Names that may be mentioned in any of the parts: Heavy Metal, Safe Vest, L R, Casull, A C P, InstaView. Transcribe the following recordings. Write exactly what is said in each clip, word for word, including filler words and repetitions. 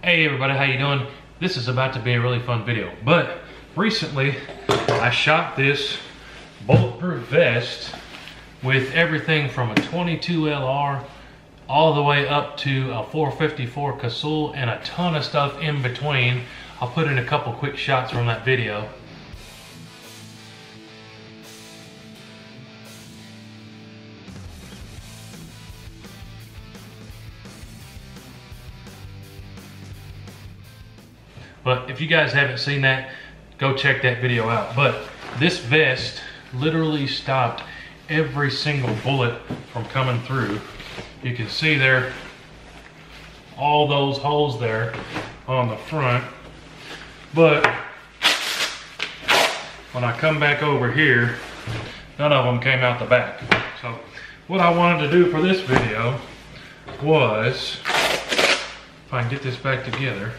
Hey everybody, how you doing? This is about to be a really fun video, but recently I shot this bulletproof vest with everything from a twenty-two L R all the way up to a four fifty-four Casull and a ton of stuff in between. I'll put in a couple quick shots from that video. But if you guys haven't seen that, go check that video out. But this vest literally stopped every single bullet from coming through. You can see there, all those holes there on the front. But when I come back over here, none of them came out the back. So what I wanted to do for this video was, if I can get this back together,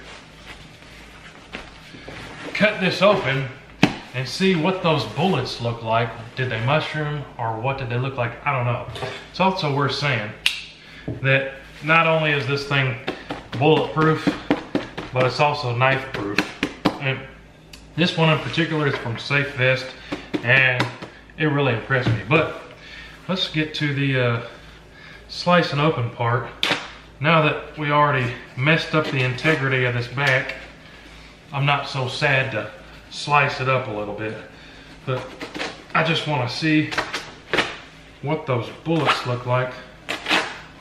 cut this open and see what those bullets look like. Did they mushroom or what did they look like? I don't know. It's also worth saying that not only is this thing bulletproof, but it's also knife proof. And this one in particular is from Safe Vest, and it really impressed me. But let's get to the uh, slice and open part. Now that we already messed up the integrity of this back, I'm not so sad to slice it up a little bit, but I just want to see what those bullets look like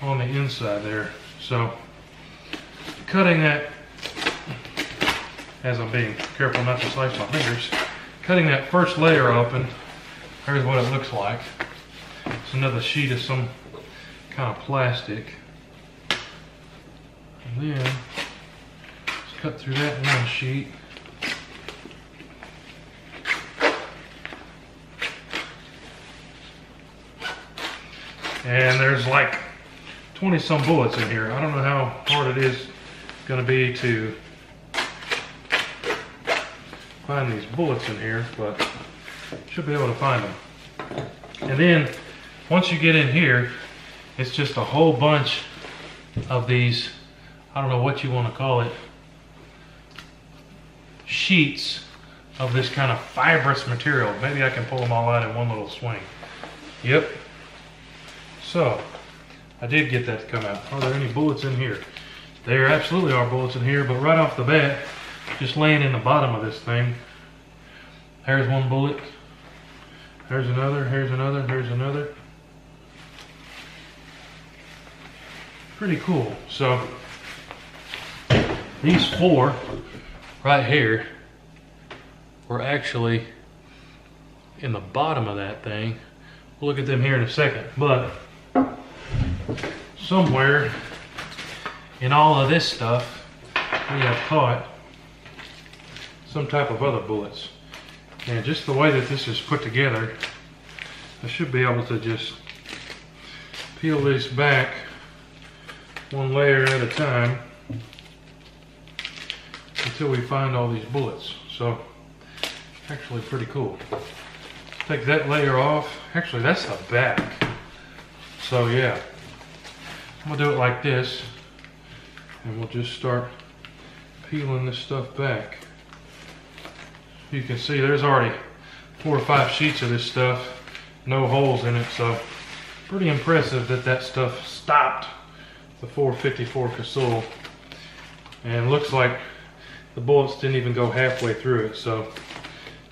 on the inside there. So cutting that, as I'm being careful not to slice my fingers, cutting that first layer open, here's what it looks like. It's another sheet of some kind of plastic. And then cut through that one sheet. And there's like twenty some bullets in here. I don't know how hard it is going to be to find these bullets in here, but should be able to find them. And then once you get in here, it's just a whole bunch of these, I don't know what you want to call it, sheets of this kind of fibrous material. Maybe I can pull them all out in one little swing. Yep. So I did get that to come out. Are there any bullets in here? There absolutely are bullets in here, but right off the bat, just laying in the bottom of this thing, here's one bullet, here's another, here's another, here's another. Pretty cool. So these four right here we're actually in the bottom of that thing. We'll look at them here in a second, but somewhere in all of this stuff we have caught some type of other bullets. And just the way that this is put together, I should be able to just peel this back one layer at a time until we find all these bullets. So actually pretty cool. Take that layer off. Actually, that's the back. So yeah, I'm gonna do it like this, and we'll just start peeling this stuff back. You can see there's already four or five sheets of this stuff, no holes in it. So pretty impressive that that stuff stopped the four fifty-four Casull, and looks like the bullets didn't even go halfway through it. So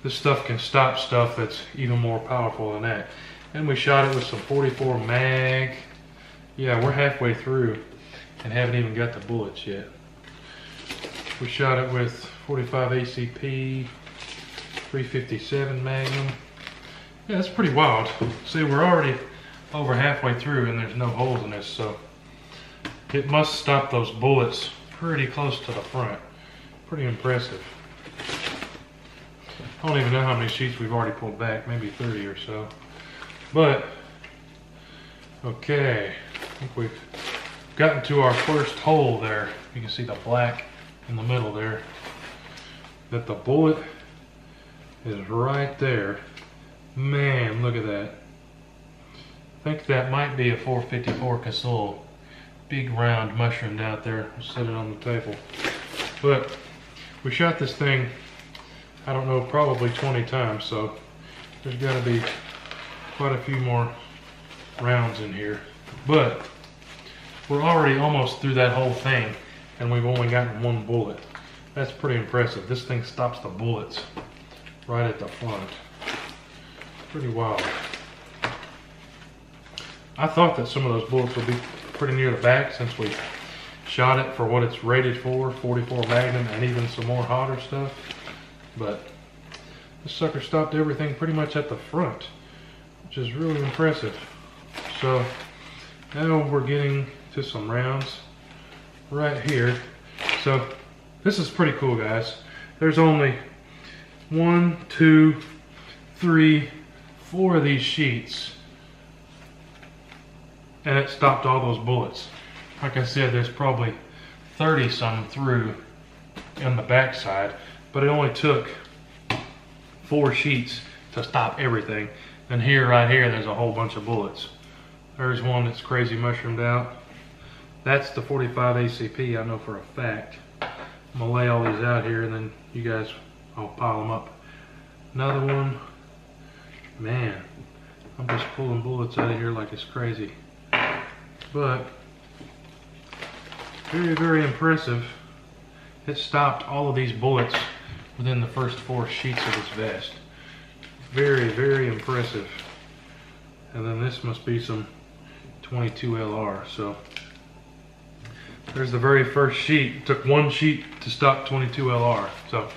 this stuff can stop stuff that's even more powerful than that. And we shot it with some forty-four mag. Yeah, we're halfway through and haven't even got the bullets yet. We shot it with forty-five A C P, three fifty-seven Magnum. Yeah, that's pretty wild. See, we're already over halfway through and there's no holes in this, so it must stop those bullets pretty close to the front. Pretty impressive. I don't even know how many sheets we've already pulled back, maybe thirty or so. But okay, I think we've gotten to our first hole there. You can see the black in the middle there. That the bullet is right there. Man, look at that. I think that might be a four fifty-four Casull. Big round mushroomed out there. I'll set it on the table. But we shot this thing, I don't know, probably twenty times, so there's got to be quite a few more rounds in here. But we're already almost through that whole thing, and we've only gotten one bullet. That's pretty impressive. This thing stops the bullets right at the front. Pretty wild. I thought that some of those bullets would be pretty near the back, since we shot it for what it's rated for, forty-four Magnum, and even some more hotter stuff. But this sucker stopped everything pretty much at the front, which is really impressive. So now we're getting to some rounds right here. So this is pretty cool, guys. There's only one, two, three, four of these sheets, and it stopped all those bullets. Like I said, there's probably thirty some through in the backside, but it only took four sheets to stop everything. And here, right here, there's a whole bunch of bullets. There's one that's crazy mushroomed out. That's the forty-five A C P, I know for a fact. I'm gonna lay all these out here, and then you guys, I'll pile them up. Another one. Man, I'm just pulling bullets out of here like it's crazy. But very, very impressive. It stopped all of these bullets within the first four sheets of this vest. Very, very impressive. And then this must be some twenty-two L R. So there's the very first sheet. It took one sheet to stop twenty-two L R. So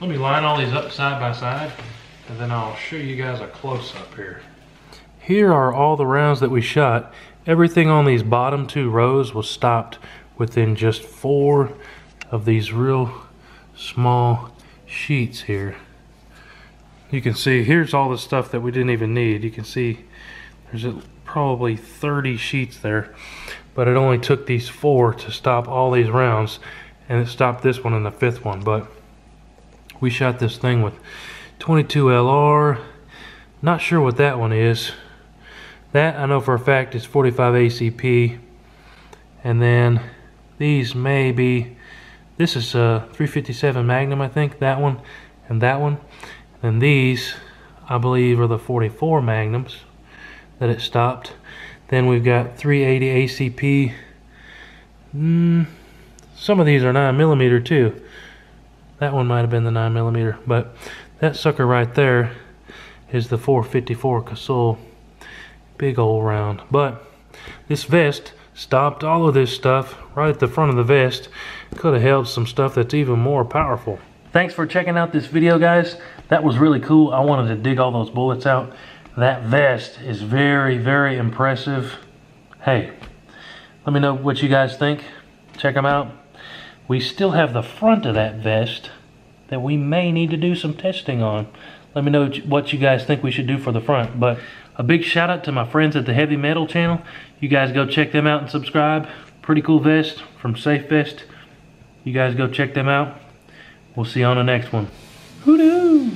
let me line all these up side by side, and then I'll show you guys a close-up here. Here are all the rounds that we shot. Everything on these bottom two rows was stopped within just four of these real small sheets here. You can see here's all the stuff that we didn't even need. You can see there's probably thirty sheets there, but it only took these four to stop all these rounds, and it stopped this one and the fifth one. But we shot this thing with twenty-two L R. Not sure what that one is. That I know for a fact is forty-five A C P, and then these may be, this is a three fifty-seven Magnum, I think, that one and that one. And these, I believe, are the forty-four Magnums that it stopped. Then we've got three eighty A C P. Mm, some of these are nine millimeter too. That one might have been the nine millimeter, but that sucker right there is the four fifty-four Casull. Big old round. But this vest stopped all of this stuff right at the front of the vest. Could have held some stuff that's even more powerful. Thanks for checking out this video, guys. That was really cool. I wanted to dig all those bullets out. That vest is very, very impressive. Hey, let me know what you guys think. Check them out. We still have the front of that vest that we may need to do some testing on. Let me know what you guys think we should do for the front. But a big shout out to my friends at the Heavy Metal channel. You guys go check them out and subscribe. Pretty cool vest from Safe Vest. You guys go check them out. We'll see you on the next one. Hoodoo!